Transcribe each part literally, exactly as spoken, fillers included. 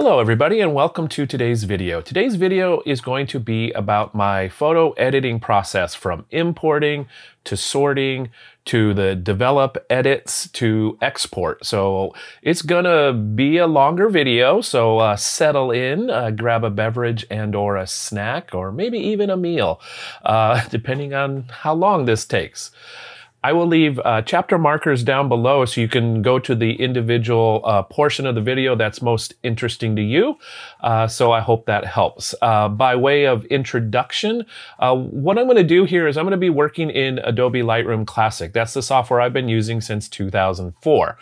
Hello everybody and welcome to today's video. Today's video is going to be about my photo editing process from importing to sorting to the develop edits to export. So it's gonna be a longer video, so uh, settle in, uh, grab a beverage and or a snack or maybe even a meal, uh, depending on how long this takes. I will leave uh, chapter markers down below so you can go to the individual uh, portion of the video that's most interesting to you. Uh, so I hope that helps. Uh, by way of introduction, uh, what I'm going to do here is I'm going to be working in Adobe Lightroom Classic. That's the software I've been using since two thousand four.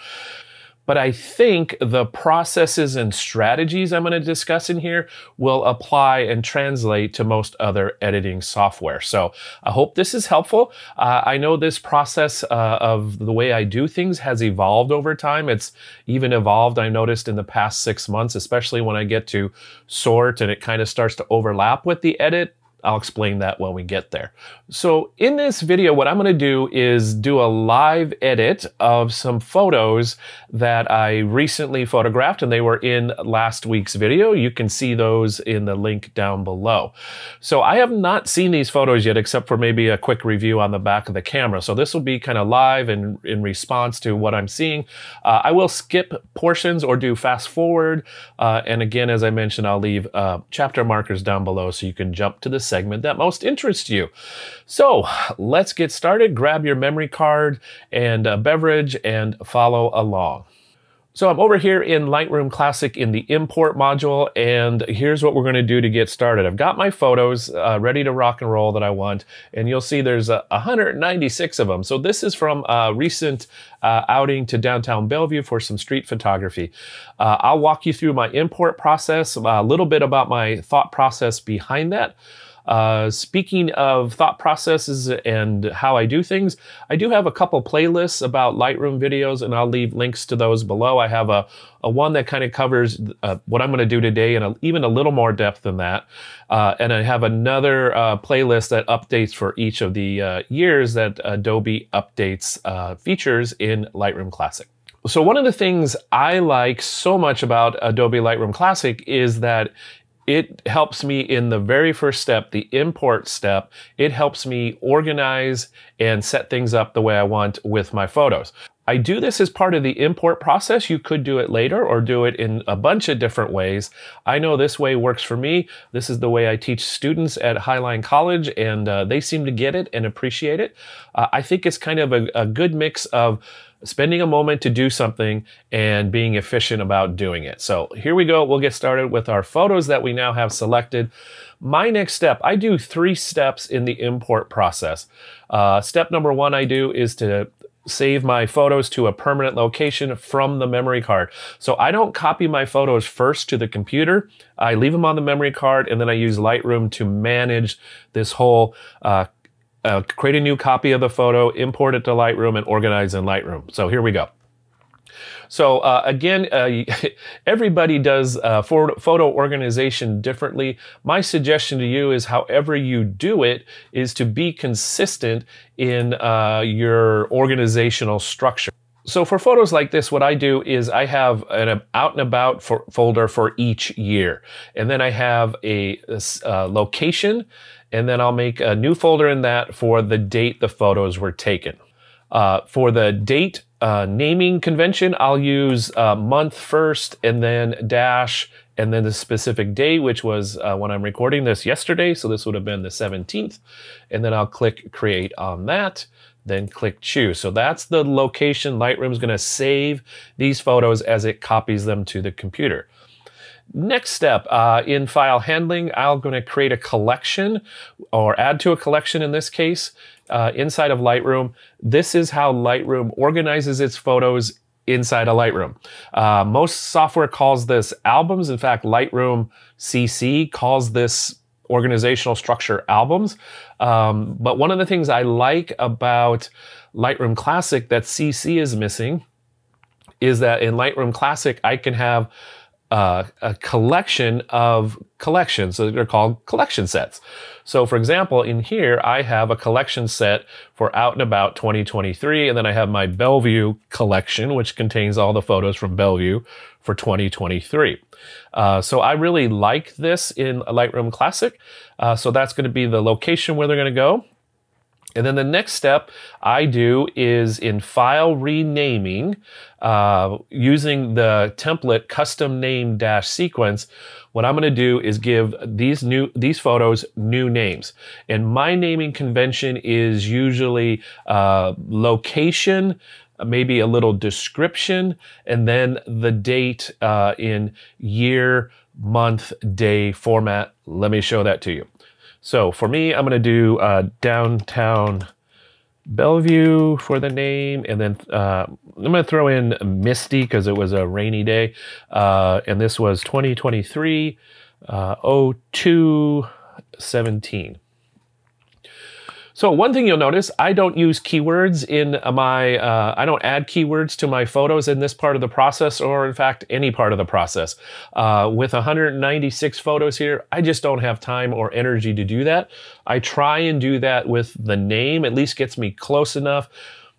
But I think the processes and strategies I'm gonna discuss in here will apply and translate to most other editing software. So I hope this is helpful. Uh, I know this process uh, of the way I do things has evolved over time. It's even evolved, I noticed, in the past six months, especially when I get to sort and it kind of starts to overlap with the edit. I'll explain that when we get there. So in this video, what I'm gonna do is do a live edit of some photos that I recently photographed and they were in last week's video. You can see those in the link down below. So I have not seen these photos yet except for maybe a quick review on the back of the camera. So this will be kind of live and in response to what I'm seeing. Uh, I will skip portions or do fast forward. Uh, and again, as I mentioned, I'll leave uh, chapter markers down below so you can jump to the segment segment that most interests you. So let's get started. Grab your memory card and a beverage and follow along. So I'm over here in Lightroom Classic in the import module, and here's what we're gonna do to get started. I've got my photos uh, ready to rock and roll that I want, and you'll see there's uh, one hundred ninety-six of them. So this is from a recent uh, outing to downtown Bellevue for some street photography. Uh, I'll walk you through my import process, a little bit about my thought process behind that. Uh, speaking of thought processes and how I do things, I do have a couple playlists about Lightroom videos and I'll leave links to those below. I have a, a one that kind of covers uh, what I'm going to do today and a, even a little more depth than that. Uh, and I have another uh, playlist that updates for each of the uh, years that Adobe updates uh, features in Lightroom Classic. So one of the things I like so much about Adobe Lightroom Classic is that it helps me in the very first step, the import step. It helps me organize and set things up the way I want with my photos. I do this as part of the import process. You could do it later or do it in a bunch of different ways. I know this way works for me. This is the way I teach students at Highline College, and uh, they seem to get it and appreciate it. Uh, I think it's kind of a, a good mix of spending a moment to do something and being efficient about doing it. So here we go. We'll get started with our photos that we now have selected. My next step, I do three steps in the import process. Uh, step number one I do is to save my photos to a permanent location from the memory card. So I don't copy my photos first to the computer. I leave them on the memory card and then I use Lightroom to manage this whole uh, Uh, create a new copy of the photo, import it to Lightroom, and organize in Lightroom. So here we go. So uh, again, uh, everybody does uh, photo organization differently. My suggestion to you is however you do it is to be consistent in uh, your organizational structure. So for photos like this, what I do is I have an out and about for folder for each year. And then I have a, a, a location, and then I'll make a new folder in that for the date the photos were taken. Uh, for the date uh, naming convention, I'll use uh, month first and then dash and then the specific day, which was uh, when I'm recording this yesterday. So this would have been the seventeenth. And then I'll click create on that, then click choose. So that's the location. Lightroom's gonna save these photos as it copies them to the computer. Next step, uh, in file handling, I'm gonna create a collection or add to a collection in this case, uh, inside of Lightroom. This is how Lightroom organizes its photos inside of Lightroom. Uh, most software calls this albums. In fact, Lightroom C C calls this organizational structure albums. Um, but one of the things I like about Lightroom Classic that C C is missing is that in Lightroom Classic, I can have uh, a collection of collections. So they're called collection sets. So for example, in here, I have a collection set for Out and About twenty twenty-three, and then I have my Bellevue collection, which contains all the photos from Bellevue for twenty twenty-three. Uh, so I really like this in Lightroom Classic. Uh, so that's gonna be the location where they're gonna go. And then the next step I do is in file renaming, uh, using the template custom name dash sequence, what I'm gonna do is give these new these photos new names. And my naming convention is usually uh, location, maybe a little description, and then the date uh, in year, month, day format. Let me show that to you. So for me, I'm gonna do uh, downtown Bellevue for the name, and then uh, I'm gonna throw in misty because it was a rainy day. Uh, and this was twenty twenty-three, uh, oh two seventeen. So one thing you'll notice, I don't use keywords in my, uh, I don't add keywords to my photos in this part of the process, or in fact, any part of the process. Uh, with one hundred ninety-six photos here, I just don't have time or energy to do that. I try and do that with the name, at least gets me close enough.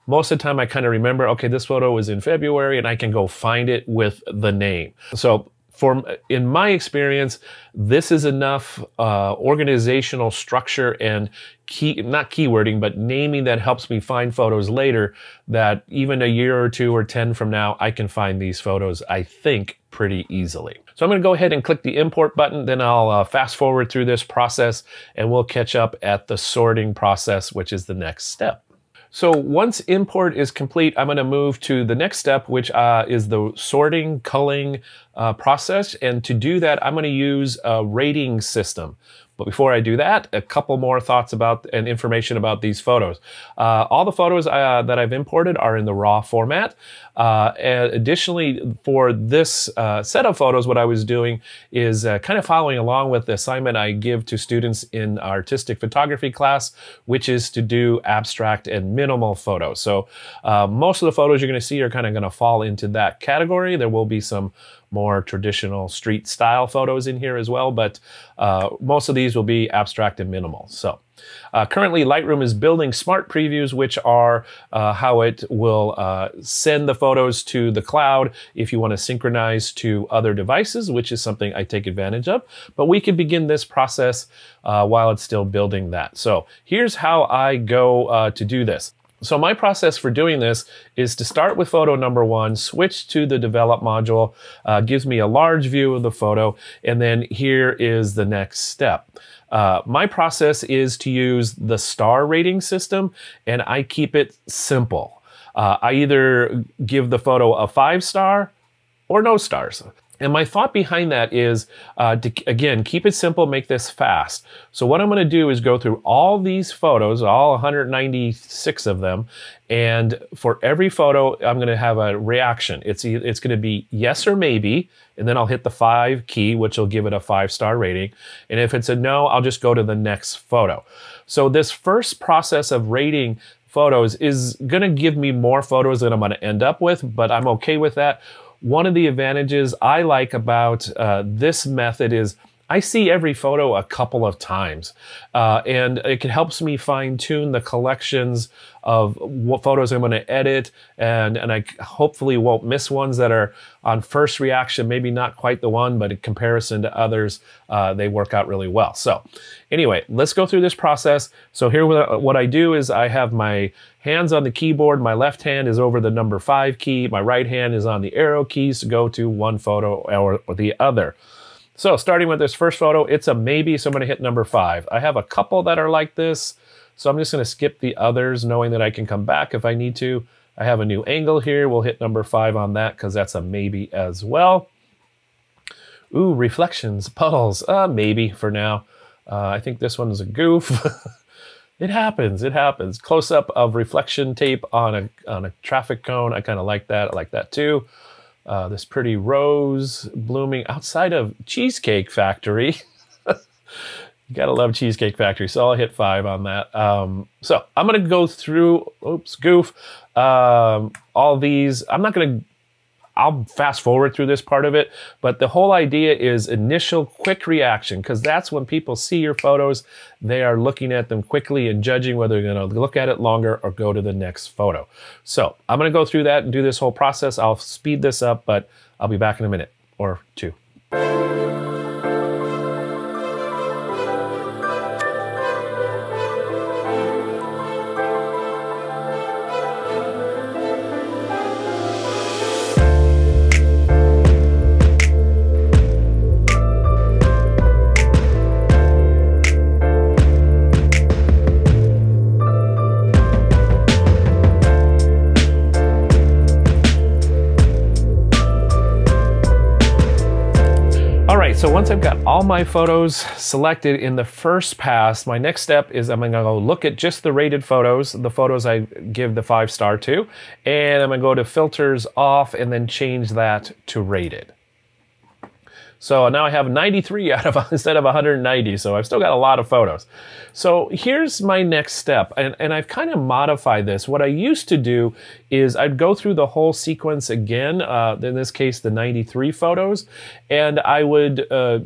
Most of the time I kind of remember, okay, this photo was in February, and I can go find it with the name. So. For, in my experience, this is enough uh, organizational structure and key, not keywording, but naming that helps me find photos later, that even a year or two or ten from now, I can find these photos, I think, pretty easily. So I'm gonna go ahead and click the import button, then I'll uh, fast forward through this process, and we'll catch up at the sorting process, which is the next step. So once import is complete, I'm gonna move to the next step, which uh, is the sorting, culling uh, process. And to do that, I'm gonna use a rating system. But before I do that, a couple more thoughts about and information about these photos. Uh, all the photos uh, that I've imported are in the raw format. Uh, and additionally, for this uh, set of photos, what I was doing is uh, kind of following along with the assignment I give to students in artistic photography class, which is to do abstract and minimal photos. So uh, most of the photos you're gonna see are kind of gonna fall into that category. There will be some more traditional street style photos in here as well, but uh, most of these will be abstract and minimal. So uh, currently Lightroom is building smart previews, which are uh, how it will uh, send the photos to the cloud if you want to synchronize to other devices, which is something I take advantage of. But we can begin this process uh, while it's still building that. So here's how I go uh, to do this. So my process for doing this is to start with photo number one, switch to the develop module, uh, gives me a large view of the photo, and then here is the next step. Uh, my process is to use the star rating system, and I keep it simple. Uh, I either give the photo a five star or no stars. And my thought behind that is, uh, to, again, keep it simple, make this fast. So what I'm gonna do is go through all these photos, all one hundred ninety-six of them, and for every photo, I'm gonna have a reaction. It's, it's gonna be yes or maybe, and then I'll hit the five key, which will give it a five-star rating. And if it's a no, I'll just go to the next photo. So this first process of rating photos is gonna give me more photos than I'm gonna end up with, but I'm okay with that. One of the advantages I like about uh, this method is I see every photo a couple of times, uh, and it helps me fine tune the collections of what photos I'm gonna edit, and, and I hopefully won't miss ones that are on first reaction, maybe not quite the one, but in comparison to others, uh, they work out really well. So anyway, let's go through this process. So here, what I do is I have my hands on the keyboard. My left hand is over the number five key. My right hand is on the arrow keys to go to one photo or, or the other. So starting with this first photo, it's a maybe, so I'm gonna hit number five. I have a couple that are like this, so I'm just gonna skip the others, knowing that I can come back if I need to. I have a new angle here. We'll hit number five on that because that's a maybe as well. Ooh, reflections, puddles, uh, maybe for now. Uh, I think this one is a goof. It happens, it happens. Close up of reflection tape on a, on a traffic cone. I kind of like that, I like that too. Uh, this pretty rose blooming outside of Cheesecake Factory. You gotta love Cheesecake Factory, so I'll hit five on that. Um, so I'm gonna go through, oops, goof, um, all these. I'm not gonna, I'll fast forward through this part of it, but the whole idea is initial quick reaction, because that's when people see your photos, they are looking at them quickly and judging whether they're going to look at it longer or go to the next photo. So I'm going to go through that and do this whole process. I'll speed this up, but I'll be back in a minute or two. So once I've got all my photos selected in the first pass, my next step is I'm gonna go look at just the rated photos, the photos I give the five star to, and I'm gonna go to filters off and then change that to rated. So now I have ninety-three out of instead of one hundred ninety, so I've still got a lot of photos. So here's my next step, and, and I've kind of modified this. What I used to do is I'd go through the whole sequence again, uh, in this case the ninety-three photos, and I would uh,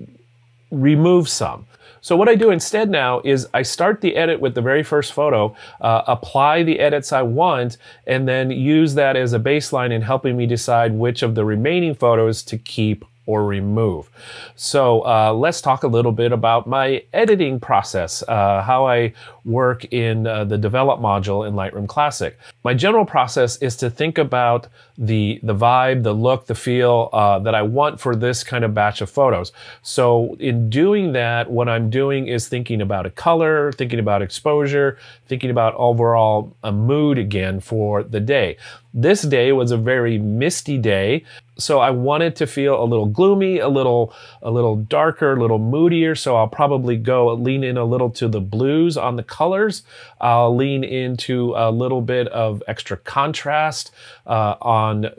remove some. So what I do instead now is I start the edit with the very first photo, uh, apply the edits I want, and then use that as a baseline in helping me decide which of the remaining photos to keep or remove. So uh, let's talk a little bit about my editing process, uh, how I work in uh, the develop module in Lightroom Classic. My general process is to think about the, the vibe, the look, the feel uh, that I want for this kind of batch of photos. So in doing that, what I'm doing is thinking about a color, thinking about exposure, thinking about overall a mood again for the day. This day was a very misty day, so I wanted to feel a little gloomy, a little, a little darker, a little moodier, so I'll probably go lean in a little to the blues on the colors. I'll lean into a little bit of extra contrast uh, on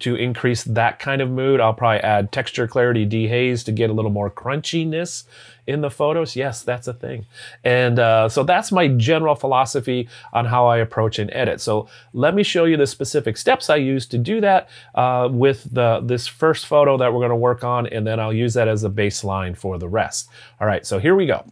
to increase that kind of mood. I'll probably add texture, clarity, dehaze to get a little more crunchiness in the photos. Yes, that's a thing. And uh, so that's my general philosophy on how I approach an edit. So let me show you the specific steps I use to do that uh, with the this first photo that we're going to work on, and then I'll use that as a baseline for the rest. All right, so here we go.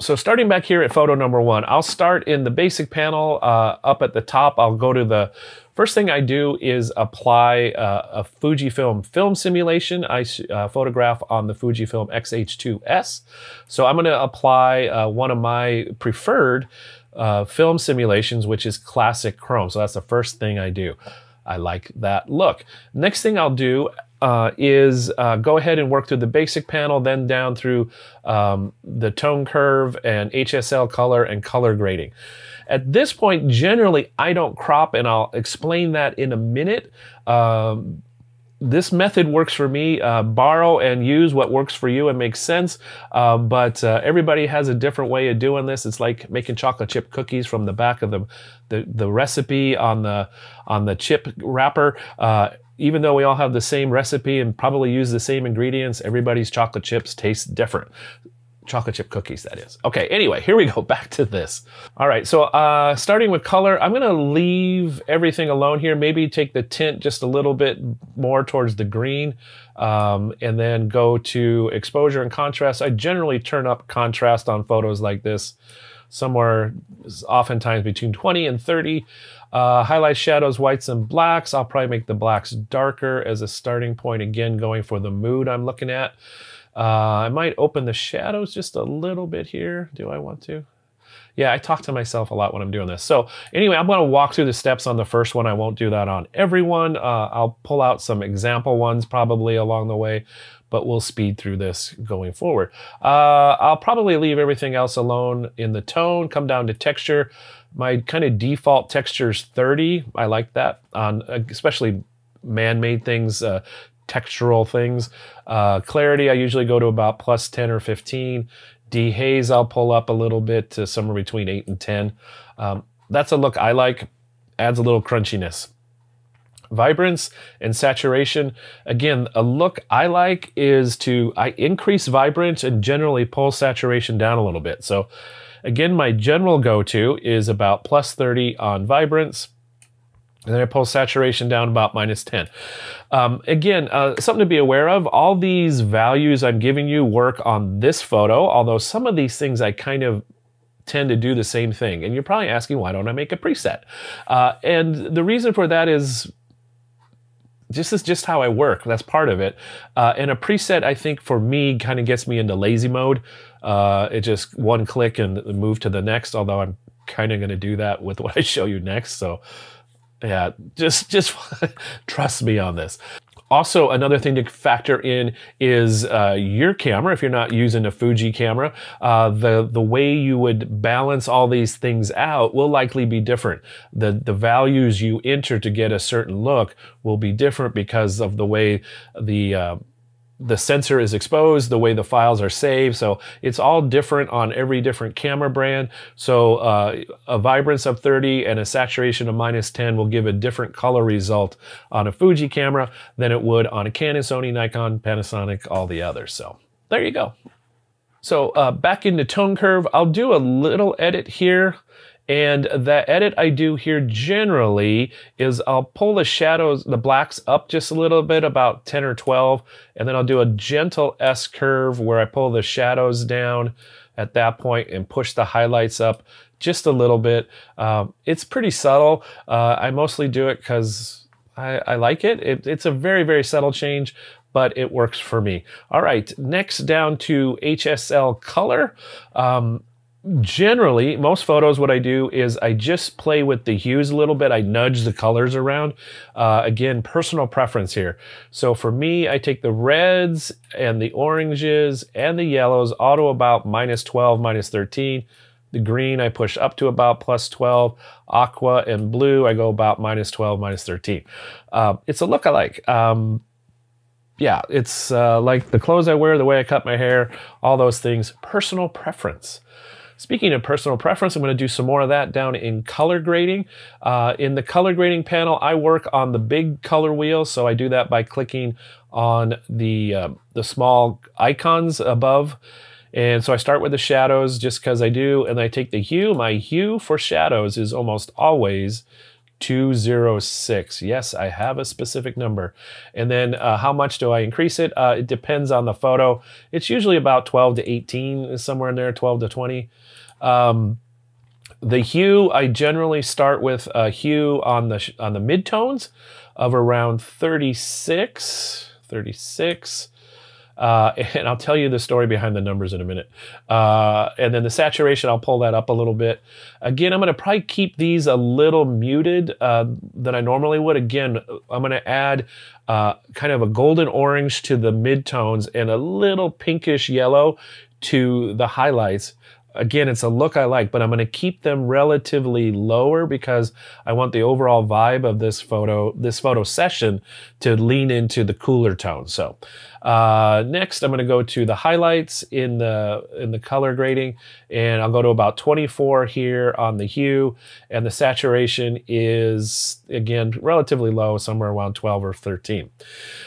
So starting back here at photo number one, I'll start in the basic panel uh, up at the top. I'll go to the first thing I do is apply uh, a Fujifilm film simulation. I uh, photograph on the Fujifilm X H two S. So I'm gonna apply uh, one of my preferred uh, film simulations, which is Classic Chrome. So that's the first thing I do. I like that look. Next thing I'll do uh, is uh, go ahead and work through the basic panel, then down through um, the tone curve and H S L color and color grading. At this point, generally, I don't crop, and I'll explain that in a minute. Um, This method works for me. Uh, borrow and use what works for you and makes sense. Uh, but uh, everybody has a different way of doing this. It's like making chocolate chip cookies from the back of the the, the recipe on the on the chip wrapper. Uh, even though we all have the same recipe and probably use the same ingredients, everybody's chocolate chips taste different. Chocolate chip cookies, that is. Okay, anyway, here we go, back to this. All right, so uh, starting with color, I'm gonna leave everything alone here, maybe take the tint just a little bit more towards the green, um, and then go to exposure and contrast. I generally turn up contrast on photos like this, somewhere oftentimes between twenty and thirty. Uh, highlight shadows, whites and blacks. I'll probably make the blacks darker as a starting point, again, going for the mood I'm looking at. Uh, I might open the shadows just a little bit here. Do I want to? Yeah, I talk to myself a lot when I'm doing this. So anyway, I'm gonna walk through the steps on the first one. I won't do that on everyone. Uh, I'll pull out some example ones probably along the way, but we'll speed through this going forward. Uh, I'll probably leave everything else alone in the tone, come down to texture. My kind of default texture is thirty. I like that, on especially man-made things. Uh, textural things. Uh, clarity, I usually go to about plus ten or fifteen. Dehaze, I'll pull up a little bit to somewhere between eight and ten. Um, that's a look I like, adds a little crunchiness. Vibrance and saturation. Again, a look I like is to, I increase vibrance and generally pull saturation down a little bit. So again, my general go-to is about plus thirty on vibrance, And then I pull saturation down about minus ten. Um, again, uh, something to be aware of, all these values I'm giving you work on this photo, although some of these things I kind of tend to do the same thing. And you're probably asking, why don't I make a preset? Uh, and the reason for that is, this is just how I work. That's part of it. Uh, and a preset, I think, for me, kind of gets me into lazy mode. Uh, it just one click and move to the next, although I'm kind of going to do that with what I show you next. So. Yeah, just just trust me on this. Also, another thing to factor in is uh, your camera. If you're not using a Fuji camera, uh, the the way you would balance all these things out will likely be different. The the values you enter to get a certain look will be different because of the way the uh, the sensor is exposed, the way the files are saved. So it's all different on every different camera brand. So uh, a vibrance of thirty and a saturation of minus ten will give a different color result on a Fuji camera than it would on a Canon, Sony, Nikon, Panasonic, all the others. So there you go. So uh, back into tone curve, I'll do a little edit here. And the edit I do here generally is I'll pull the shadows, the blacks up just a little bit, about ten or twelve, and then I'll do a gentle S curve where I pull the shadows down at that point and push the highlights up just a little bit. Um, it's pretty subtle. Uh, I mostly do it because I, I like it. it. It's a very, very subtle change, but it works for me. All right, next down to H S L color. Um, Generally, most photos, what I do is I just play with the hues a little bit. I nudge the colors around. Uh, again, personal preference here. So for me, I take the reds and the oranges and the yellows all to about minus twelve, minus thirteen. The green I push up to about plus twelve. Aqua and blue, I go about minus twelve, minus thirteen. Uh, it's a look I like. Um, yeah, it's uh, like the clothes I wear, the way I cut my hair, all those things. Personal preference. Speaking of personal preference, I'm going to do some more of that down in color grading. Uh, in the color grading panel, I work on the big color wheel, so I do that by clicking on the, uh, the small icons above. And so I start with the shadows just because I do, and I take the hue. My hue for shadows is almost always two oh six. Yes, I have a specific number. And then uh, how much do I increase it? Uh, it depends on the photo. It's usually about twelve to eighteen, somewhere in there, twelve to twenty. Um, the hue, I generally start with a hue on the, on the midtones of around thirty-six. Uh, and I'll tell you the story behind the numbers in a minute. Uh, and then the saturation, I'll pull that up a little bit. Again, I'm going to probably keep these a little muted uh, than I normally would. Again, I'm going to add uh, kind of a golden orange to the midtones and a little pinkish yellow to the highlights. Again, it's a look I like, but I'm going to keep them relatively lower because I want the overall vibe of this photo, this photo session, to lean into the cooler tone. So uh, next, I'm going to go to the highlights in the in the color grading, and I'll go to about twenty-four here on the hue, and the saturation is again relatively low, somewhere around twelve or thirteen.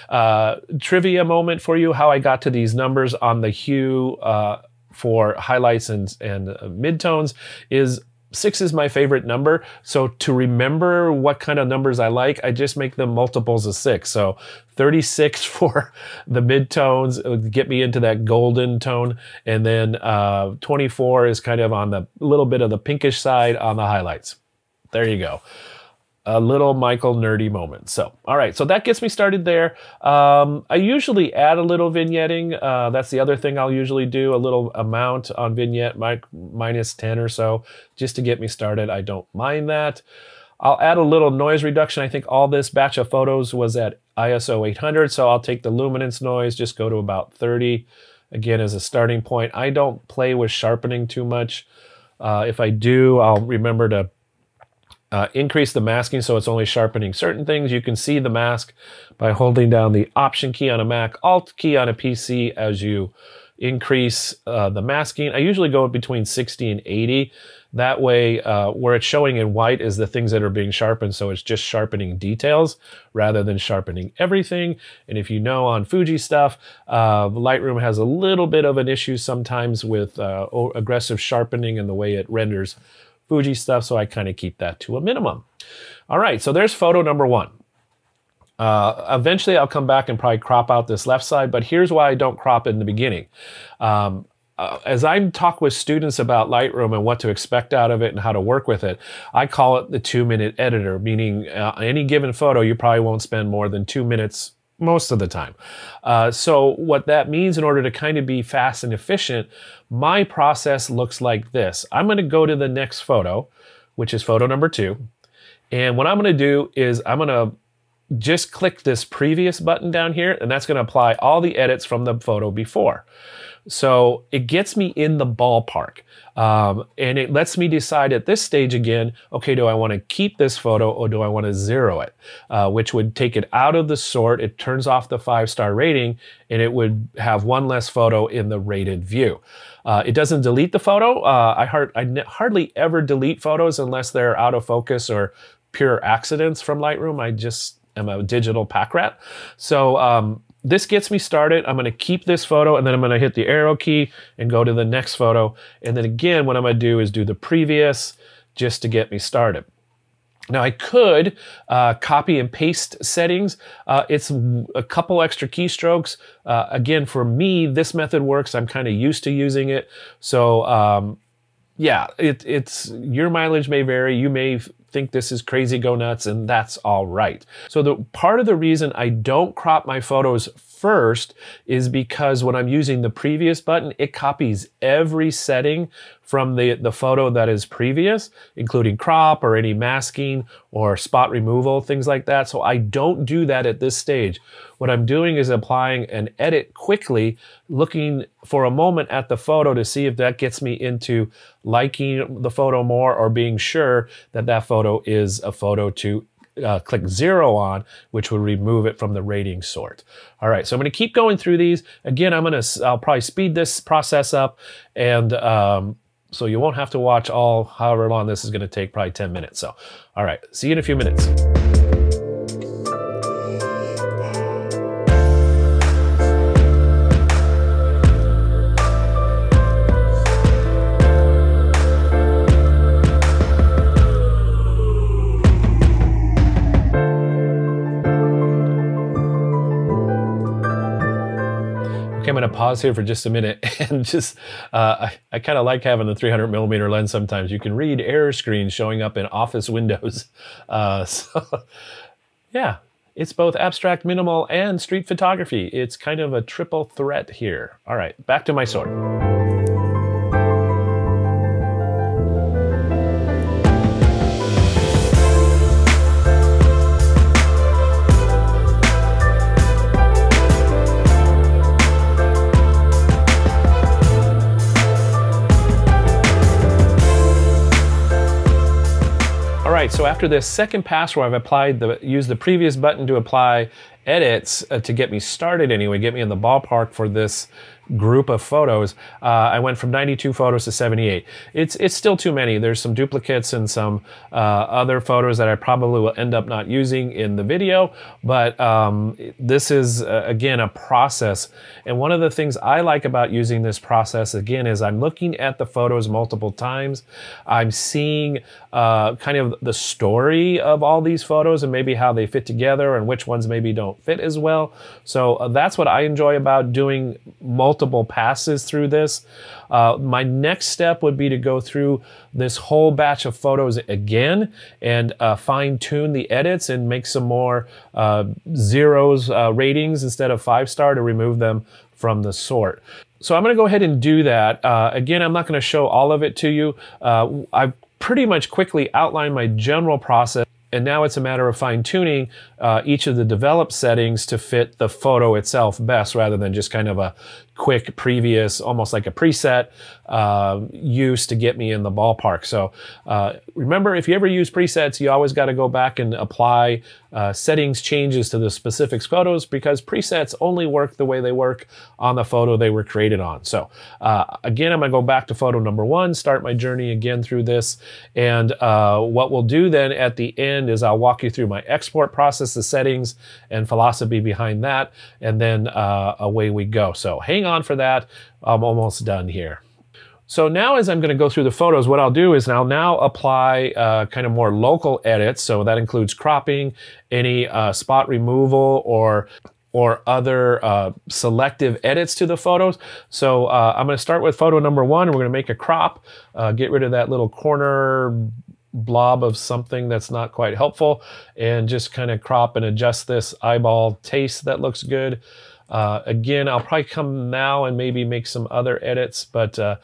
Uh, trivia moment for you: how I got to these numbers on the hue. Uh, for highlights and, and midtones is six is my favorite number. So to remember what kind of numbers I like, I just make them multiples of six. So thirty-six for the midtones, it would get me into that golden tone. And then uh, twenty-four is kind of on the little bit of the pinkish side on the highlights. There you go. A little Michael nerdy moment. So, all right, so that gets me started there. Um, I usually add a little vignetting. Uh, that's the other thing I'll usually do, a little amount on vignette, my, minus ten or so, just to get me started. I don't mind that. I'll add a little noise reduction. I think all this batch of photos was at I S O eight hundred, so I'll take the luminance noise, just go to about thirty. Again, as a starting point, I don't play with sharpening too much. Uh, if I do, I'll remember to Uh, increase the masking so it's only sharpening certain things. You can see the mask by holding down the Option key on a Mac, Alt key on a P C as you increase uh, the masking. I usually go between sixty and eighty. That way, uh, where it's showing in white is the things that are being sharpened, so it's just sharpening details rather than sharpening everything. And if you know on Fuji stuff, uh, Lightroom has a little bit of an issue sometimes with uh, aggressive sharpening and the way it renders Fuji stuff, so I kind of keep that to a minimum. All right, so there's photo number one. Uh, eventually I'll come back and probably crop out this left side, but here's why I don't crop it in the beginning. Um, Uh, as I talk with students about Lightroom and what to expect out of it and how to work with it, I call it the two-minute editor, meaning uh, any given photo, you probably won't spend more than two minutes most of the time. Uh, so what that means, in order to kind of be fast and efficient, my process looks like this. I'm going to go to the next photo, which is photo number two. And what I'm going to do is I'm going to just click this previous button down here, and that's going to apply all the edits from the photo before. So it gets me in the ballpark, um, and it lets me decide at this stage again, okay, do I want to keep this photo or do I want to zero it, uh, which would take it out of the sort. It turns off the five-star rating, and it would have one less photo in the rated view. Uh, it doesn't delete the photo. Uh, I, hard, I hardly ever delete photos unless they're out of focus or pure accidents from Lightroom. I just am a digital pack rat. So, um, this gets me started. I'm going to keep this photo, and then I'm going to hit the arrow key and go to the next photo. And then again, what I'm going to do is do the previous just to get me started. Now I could uh, copy and paste settings. Uh, it's a couple extra keystrokes. Uh, again, for me, this method works. I'm kind of used to using it. So um, yeah, it, it's your mileage may vary. You may think this is crazy go nuts, and that's all right. So the part of the reason I don't crop my photos first is because when I'm using the previous button, it copies every setting from the, the photo that is previous, including crop or any masking or spot removal, things like that. So I don't do that at this stage. What I'm doing is applying an edit quickly, looking for a moment at the photo to see if that gets me into liking the photo more or being sure that that photo is a photo to Uh, click zero on, which will remove it from the rating sort. All right, so I'm going to keep going through these. Again, I'm going to, I'll probably speed this process up, and um, so you won't have to watch all, however long this is going to take, probably ten minutes. So, all right, see you in a few minutes. I'm going to pause here for just a minute and just, uh, I, I kind of like having the three hundred millimeter lens sometimes. You can read error screens showing up in office windows. Uh, so, yeah, it's both abstract, minimal, and street photography. It's kind of a triple threat here. All right, back to my sword. Right, so after this second pass where I've applied the, used the previous button to apply edits uh, to get me started anyway, get me in the ballpark for this group of photos, uh, I went from ninety-two photos to seventy-eight. It's, it's still too many. There's some duplicates and some uh, other photos that I probably will end up not using in the video, but um, this is, uh, again, a process. And one of the things I like about using this process, again, is I'm looking at the photos multiple times. I'm seeing uh, kind of the story of all these photos and maybe how they fit together and which ones maybe don't fit as well. So uh, that's what I enjoy about doing multiple multiple passes through this. Uh, my next step would be to go through this whole batch of photos again and uh, fine-tune the edits and make some more uh, zeros uh, ratings instead of five-star to remove them from the sort. So I'm going to go ahead and do that. Uh, again, I'm not going to show all of it to you. Uh, I've pretty much quickly outlined my general process. And now it's a matter of fine-tuning uh, each of the developed settings to fit the photo itself best, rather than just kind of a quick previous, almost like a preset uh, use to get me in the ballpark. So uh, remember, if you ever use presets, you always got to go back and apply uh, settings changes to the specific photos, because presets only work the way they work on the photo they were created on. So uh, again, I'm going to go back to photo number one, start my journey again through this. And uh, what we'll do then at the end is I'll walk you through my export process, the settings and philosophy behind that, and then uh, away we go. So hang on for that. I'm almost done here. So now as I'm going to go through the photos, what I'll do is I'll now apply uh, kind of more local edits. So that includes cropping, any uh, spot removal, or or other uh, selective edits to the photos. So uh, I'm going to start with photo number one. We're going to make a crop, uh, get rid of that little corner blob of something that's not quite helpful, and just kind of crop and adjust this eyeball taste that looks good. Uh, again, I'll probably come now and maybe make some other edits, but uh,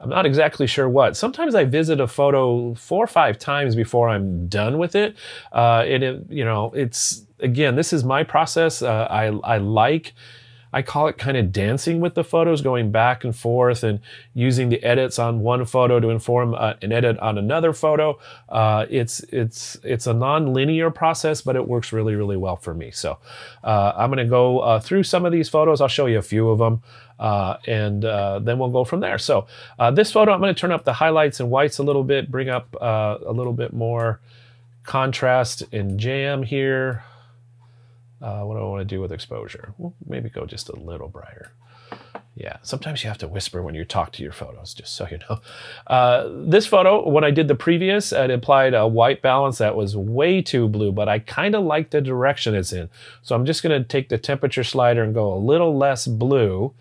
I'm not exactly sure what. Sometimes I visit a photo four or five times before I'm done with it. Uh, and it, you know, it's, again, this is my process. Uh, I, I like, I call it kind of dancing with the photos, going back and forth and using the edits on one photo to inform uh, an edit on another photo. Uh, it's, it's, it's a non-linear process, but it works really, really well for me. So uh, I'm gonna go uh, through some of these photos. I'll show you a few of them. Uh, and uh, then we'll go from there. So uh, this photo, I'm going to turn up the highlights and whites a little bit, bring up uh, a little bit more contrast and jam here. Uh, what do I want to do with exposure? Well, maybe go just a little brighter. Yeah, sometimes you have to whisper when you talk to your photos, just so you know. Uh, this photo, when I did the previous, it applied a white balance that was way too blue, but I kind of like the direction it's in. So I'm just going to take the temperature slider and go a little less blue.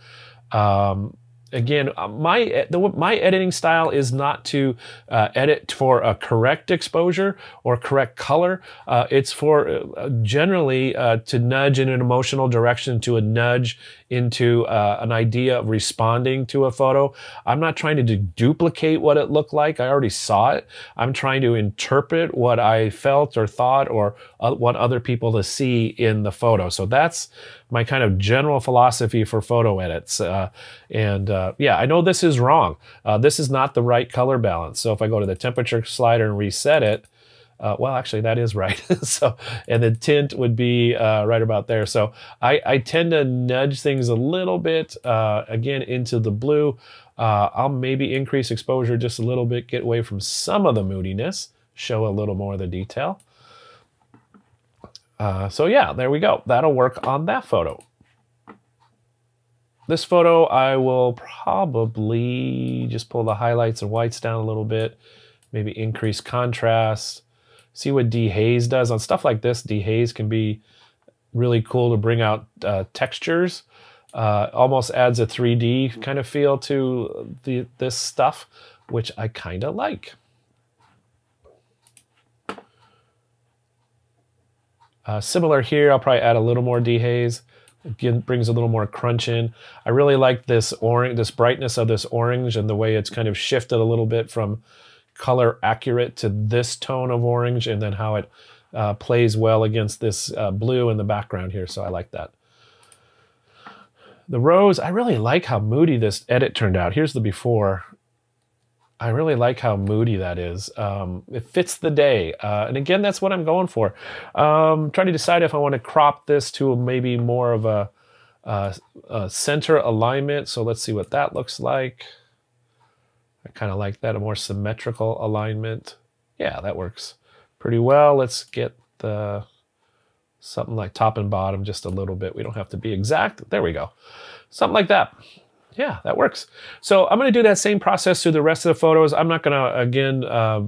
Um, again, my the, my editing style is not to uh, edit for a correct exposure or correct color. Uh, it's for uh, generally uh, to nudge in an emotional direction, to a nudge into uh, an idea of responding to a photo. I'm not trying to do duplicate what it looked like. I already saw it. I'm trying to interpret what I felt or thought, or uh, what other people to see in the photo. So that's my kind of general philosophy for photo edits. Uh, and uh, yeah, I know this is wrong. Uh, this is not the right color balance. So if I go to the temperature slider and reset it, Uh, well, actually, that is right. So, and the tint would be uh, right about there. So I, I tend to nudge things a little bit, uh, again, into the blue. Uh, I'll maybe increase exposure just a little bit, get away from some of the moodiness, show a little more of the detail. Uh, so yeah, there we go. That'll work on that photo. This photo, I will probably just pull the highlights and whites down a little bit, maybe increase contrast. See what dehaze does on stuff like this. Dehaze can be really cool to bring out uh, textures. Uh, almost adds a three D kind of feel to the, this stuff, which I kind of like. Uh, similar here, I'll probably add a little more dehaze. Again, brings a little more crunch in. I really like this orange, this brightness of this orange, and the way it's kind of shifted a little bit from color accurate to this tone of orange, and then how it uh, plays well against this uh, blue in the background here. So I like that. The rose, I really like how moody this edit turned out. Here's the before. I really like how moody that is. Um, it fits the day. Uh, and again, that's what I'm going for. Um, trying to decide if I want to crop this to maybe more of a, a, a center alignment. So let's see what that looks like. I kind of like that, a more symmetrical alignment. Yeah, that works pretty well. Let's get the something like top and bottom just a little bit. We don't have to be exact. There we go. Something like that. Yeah, that works. So I'm going to do that same process through the rest of the photos. I'm not going to, again, uh,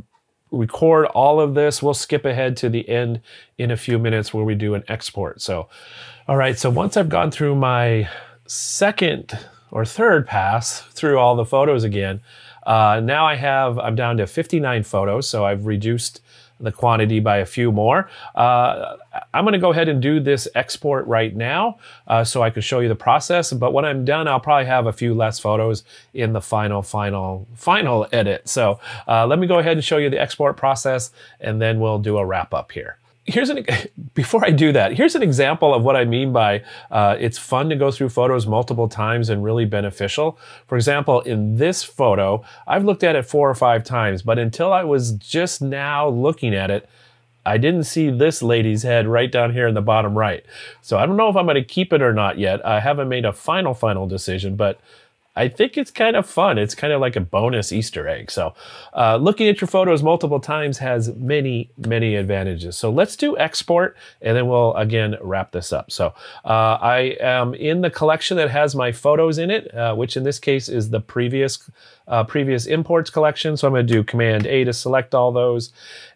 record all of this. We'll skip ahead to the end in a few minutes where we do an export. So, all right. So once I've gone through my second or third pass through all the photos again, Uh, now I have, I'm down to fifty-nine photos, so I've reduced the quantity by a few more. Uh, I'm going to go ahead and do this export right now uh, so I can show you the process. But when I'm done, I'll probably have a few less photos in the final, final, final edit. So uh, let me go ahead and show you the export process, and then we'll do a wrap up here. Here's an, before I do that, here's an example of what I mean by uh, it's fun to go through photos multiple times and really beneficial. For example, in this photo, I've looked at it four or five times, but until I was just now looking at it, I didn't see this lady's head right down here in the bottom right. So I don't know if I'm going to keep it or not yet. I haven't made a final, final decision, but I think it's kind of fun. It's kind of like a bonus Easter egg. So uh, looking at your photos multiple times has many, many advantages. So let's do export and then we'll again wrap this up. So uh, I am in the collection that has my photos in it, uh, which in this case is the previous uh, previous imports collection. So I'm gonna do Command A to select all those.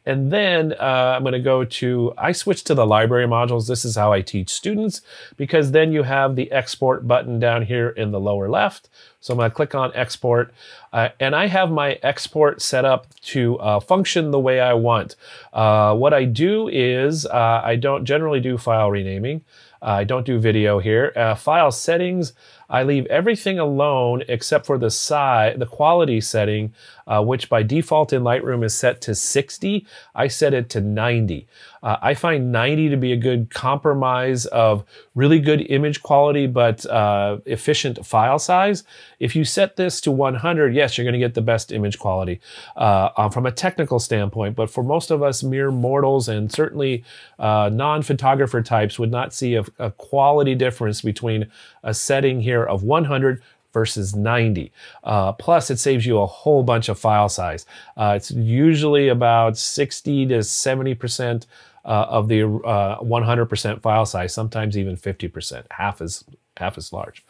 And then uh, I'm gonna go to, I switched to the library modules. This is how I teach students, because then you have the export button down here in the lower left. So I'm gonna click on export, uh, and I have my export set up to uh, function the way I want. Uh, what I do is, uh, I don't generally do file renaming. Uh, I don't do video here. Uh, file settings, I leave everything alone except for the size, the quality setting, uh, which by default in Lightroom is set to sixty. I set it to ninety. Uh, I find ninety to be a good compromise of really good image quality, but uh, efficient file size. If you set this to one hundred, yes, you're gonna get the best image quality uh, from a technical standpoint, but for most of us mere mortals and certainly uh, non-photographer types would not see a, a quality difference between a setting here of one hundred versus ninety. Uh, plus it saves you a whole bunch of file size. Uh, it's usually about sixty to seventy percent uh, of the one hundred percent uh, file size, sometimes even fifty percent, half as half as large.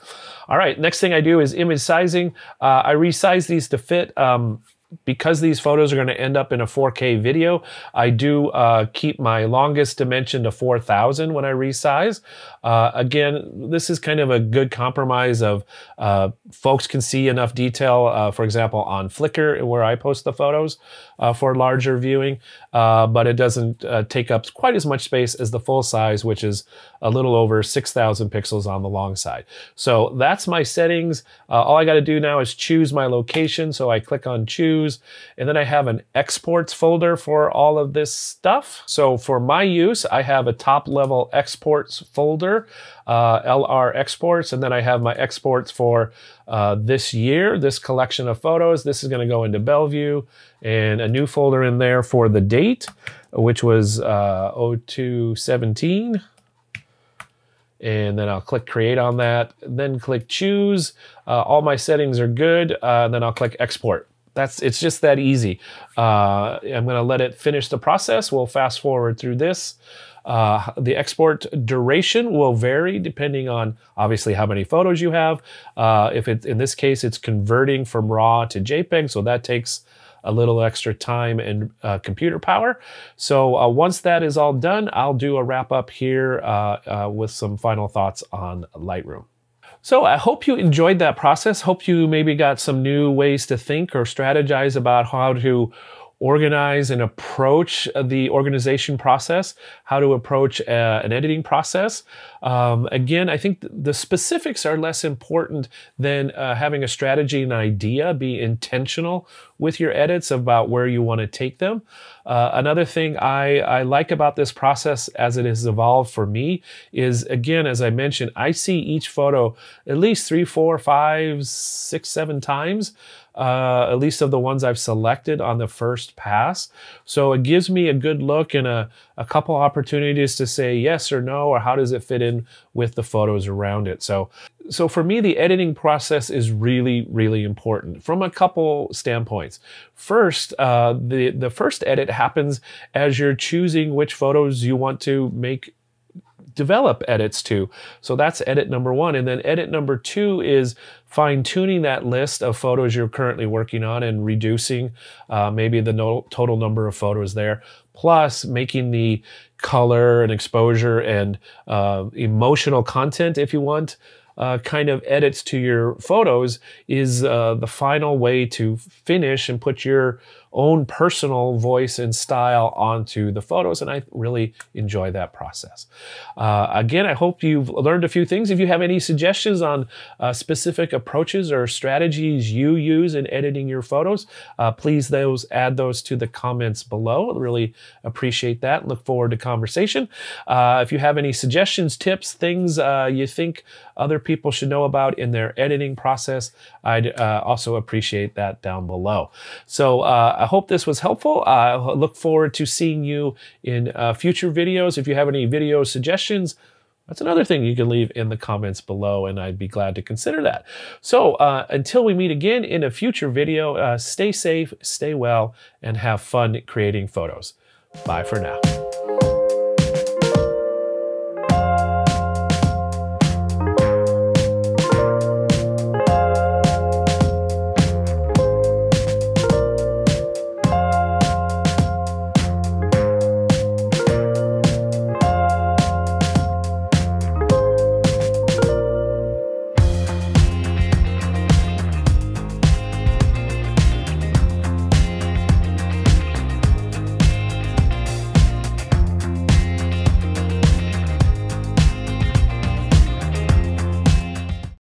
All right, next thing I do is image sizing. Uh, I resize these to fit. Um, Because these photos are going to end up in a four K video, I do uh, keep my longest dimension to four thousand when I resize. Uh, again, this is kind of a good compromise of uh, folks can see enough detail, uh, for example, on Flickr where I post the photos uh, for larger viewing, uh, but it doesn't uh, take up quite as much space as the full size, which is a little over six thousand pixels on the long side. So that's my settings. Uh, all I got to do now is choose my location. So I click on choose. And then I have an exports folder for all of this stuff. So for my use, I have a top level exports folder, uh, L R exports, and then I have my exports for uh, this year, this collection of photos. This is gonna go into Bellevue and a new folder in there for the date, which was uh, oh two seventeen. And then I'll click create on that, then click choose. Uh, all my settings are good, uh, and then I'll click export. That's, it's just that easy. Uh, I'm gonna let it finish the process. We'll fast forward through this. Uh, the export duration will vary depending on obviously how many photos you have. Uh, if it, in this case, it's converting from RAW to JPEG, so that takes a little extra time and uh, computer power. So uh, once that is all done, I'll do a wrap up here uh, uh, with some final thoughts on Lightroom. So I hope you enjoyed that process. Hope you maybe got some new ways to think or strategize about how to organize and approach the organization process, how to approach uh, an editing process. Um, again, I think th the specifics are less important than uh, having a strategy and idea. Be intentional with your edits about where you want to take them. Uh, another thing I, I like about this process as it has evolved for me is, again, as I mentioned, I see each photo at least three, four, five, six, seven times, uh, at least of the ones I've selected on the first pass. So it gives me a good look and a, a couple opportunities to say yes or no, or how does it fit in with the photos around it. So, so for me, the editing process is really, really important from a couple standpoints. First, uh, the, the first edit happens as you're choosing which photos you want to make develop edits to. So that's edit number one. And then edit number two is fine-tuning that list of photos you're currently working on and reducing uh, maybe the no total number of photos there, plus making the color and exposure and uh, emotional content, if you want, Uh, kind of edits to your photos is uh, the final way to finish and put your own personal voice and style onto the photos, and I really enjoy that process. Uh, again, I hope you've learned a few things. If you have any suggestions on uh, specific approaches or strategies you use in editing your photos, uh, please those add those to the comments below. I really appreciate that. Look forward to conversation. Uh, if you have any suggestions, tips, things uh, you think other people should know about in their editing process, I'd uh, also appreciate that down below. So uh, I hope this was helpful. I uh, look forward to seeing you in uh, future videos. If you have any video suggestions, That's another thing you can leave in the comments below, and I'd be glad to consider that. So uh, until we meet again in a future video, uh, stay safe, stay well, and have fun creating photos. Bye for now.